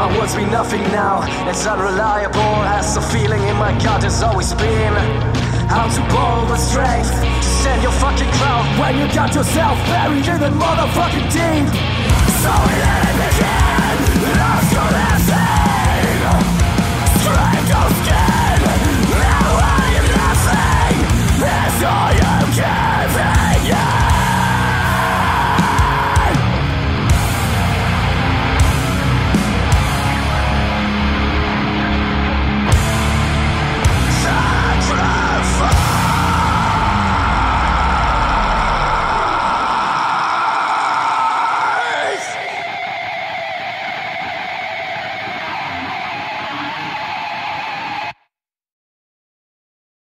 My words mean nothing now, it's unreliable as the feeling in my gut has always been. How to borrow the strength to send your fucking clout when you got yourself buried in the motherfucking deep. So it ended again, lost your lesson.